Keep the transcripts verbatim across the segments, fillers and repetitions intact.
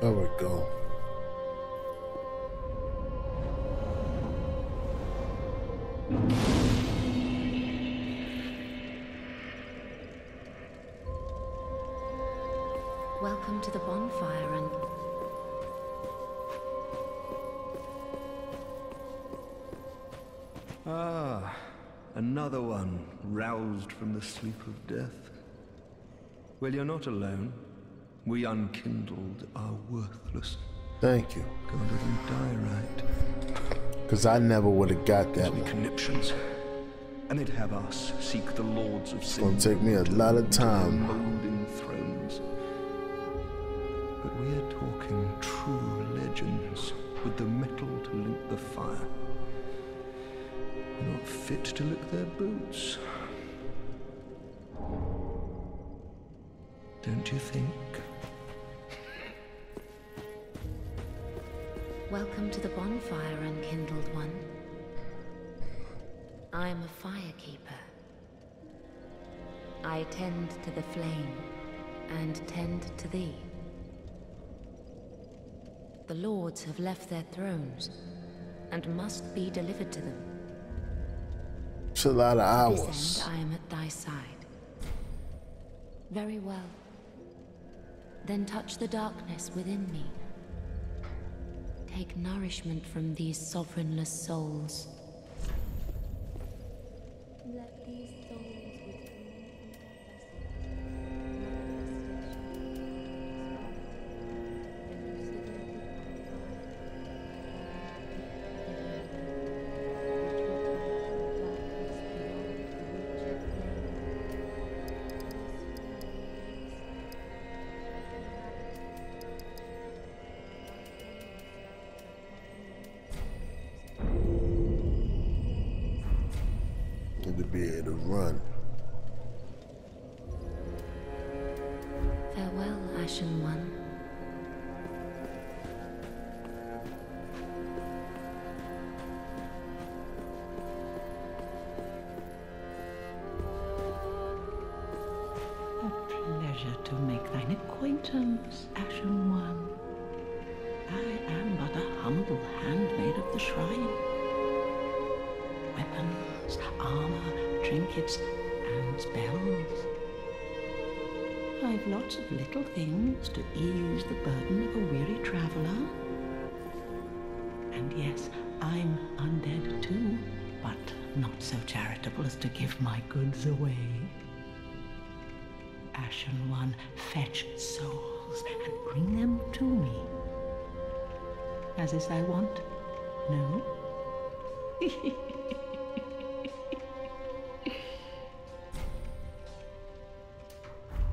There we go. Welcome to the bonfire and... Ah, another one roused from the sleep of death. Well, you're not alone. We unkindled are worthless. Thank you. God, I didn't die right. Because I never would have got that one. Conniptions. And they'd have us seek the Lords of Cinder. It's gonna take me a lot of time. But we are talking true legends with the metal to link the fire. Not fit to lick their boots. Don't you think? Welcome to the bonfire, unkindled one. I am a firekeeper. I tend to the flame, and tend to thee. The lords have left their thrones, and must be delivered to them. It's a lot of hours. This end, I am at thy side. Very well. Then touch the darkness within me. Take nourishment from these sovereignless souls. Let these souls to be able to run. Farewell, Ashen One. A pleasure to make thine acquaintance, Ashen One. I am but a humble handmaid of the shrine. Weapons, armor, trinkets, and spells. I've lots of little things to ease the burden of a weary traveler. And yes, I'm undead too, but not so charitable as to give my goods away. Ashen One, fetch souls and bring them to me. As is thy wont, no?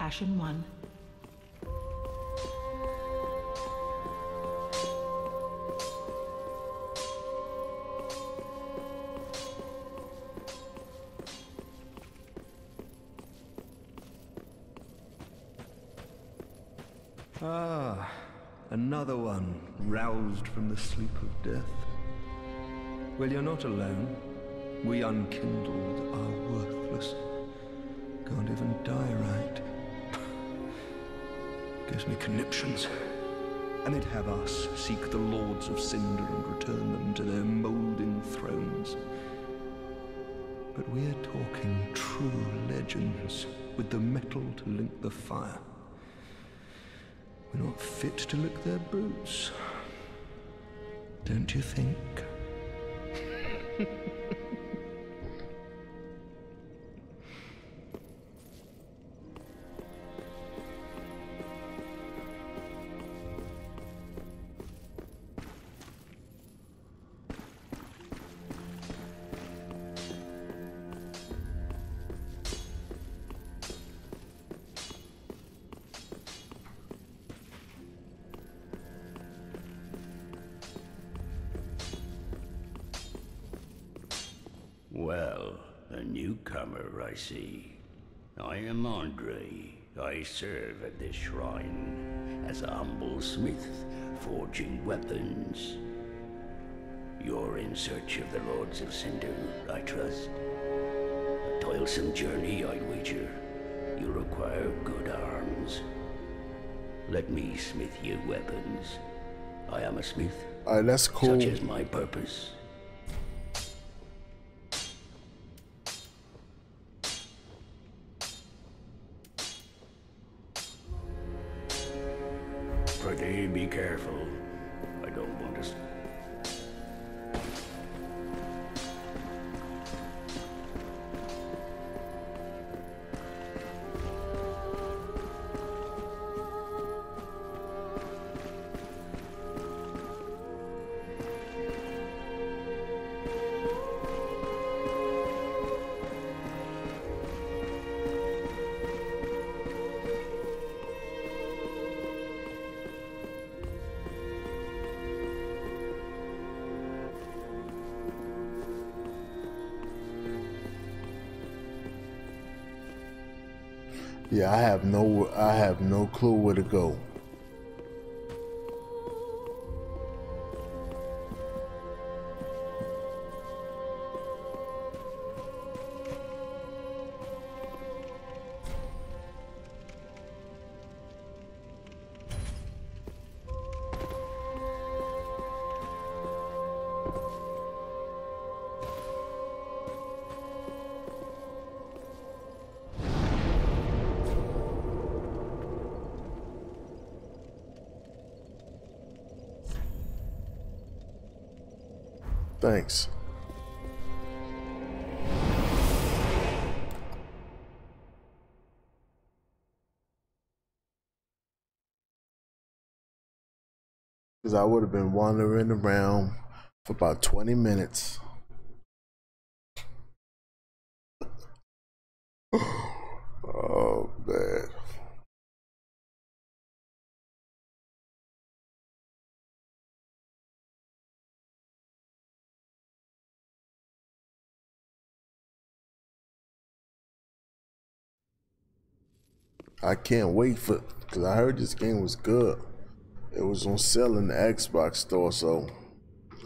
Ashen One. Ah, another one roused from the sleep of death. Well, you're not alone. We unkindled are worthless. Can't even die right. Gives me conniptions. And they'd have us seek the Lords of Cinder and return them to their moulding thrones. But we're talking true legends with the metal to link the fire. We're not fit to lick their boots. Don't you think? Well, a newcomer, I see. I am Andre. I serve at this shrine as a humble smith, forging weapons. You're in search of the Lords of Cinder, I trust. A toilsome journey, I'd wager. You require good arms. Let me smith you weapons. I am a smith. Alright, that's cool. Such is my purpose. Pretty, be careful. I don't want to. Yeah, I have no, I have no clue where to go. Thanks. Because I would have been wandering around for about twenty minutes. Oh, man. I can't wait for, because I heard this game was good. It was on sale in the Xbox store, so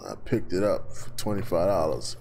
I picked it up for twenty-five dollars.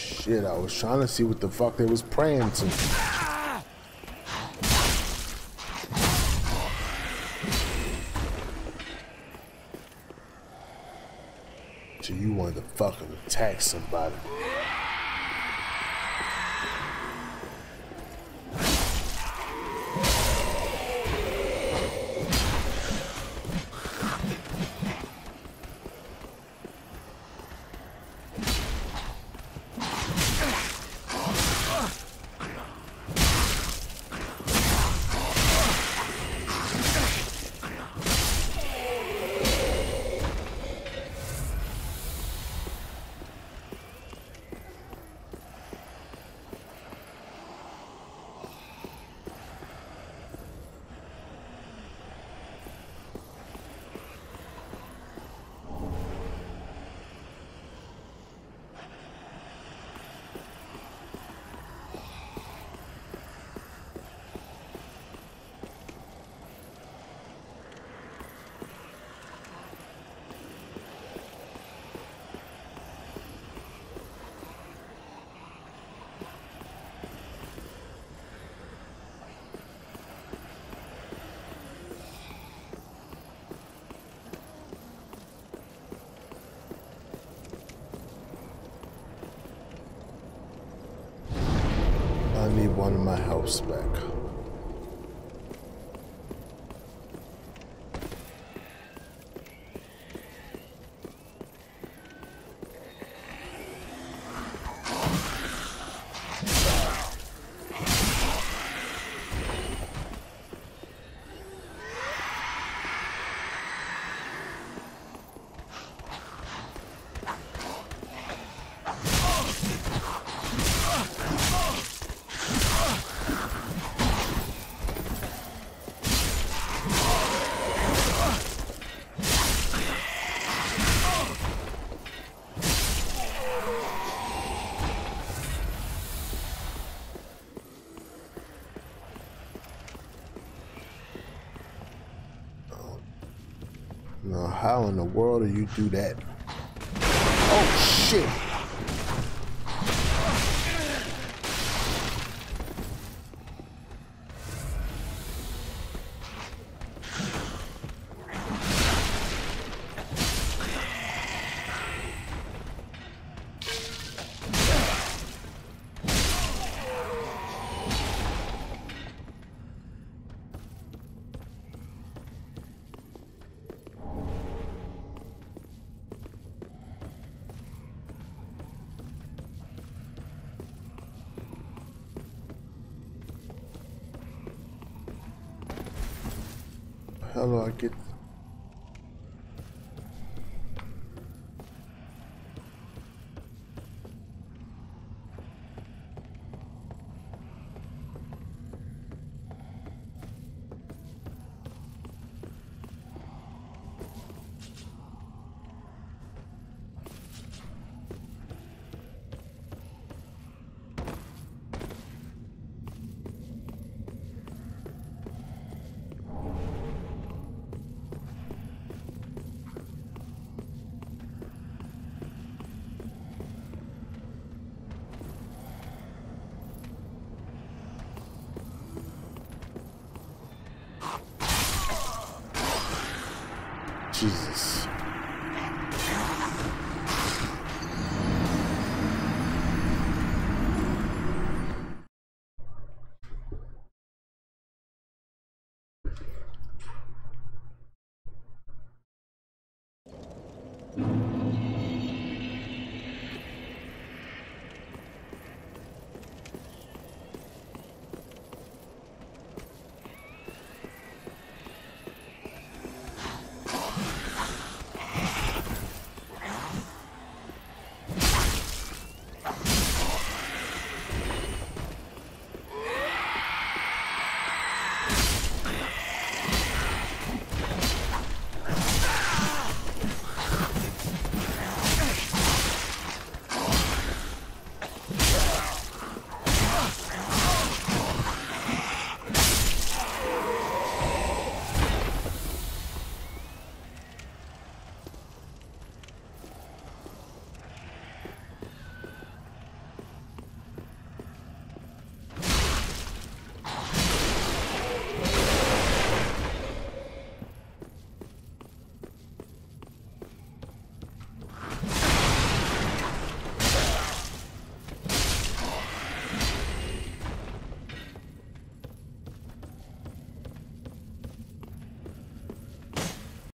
Shit, I was trying to see what the fuck they was praying to. So you wanted to fucking attack somebody. my house back. How in the world do you do that? Oh shit! How do I get? Jesus. Mm-hmm.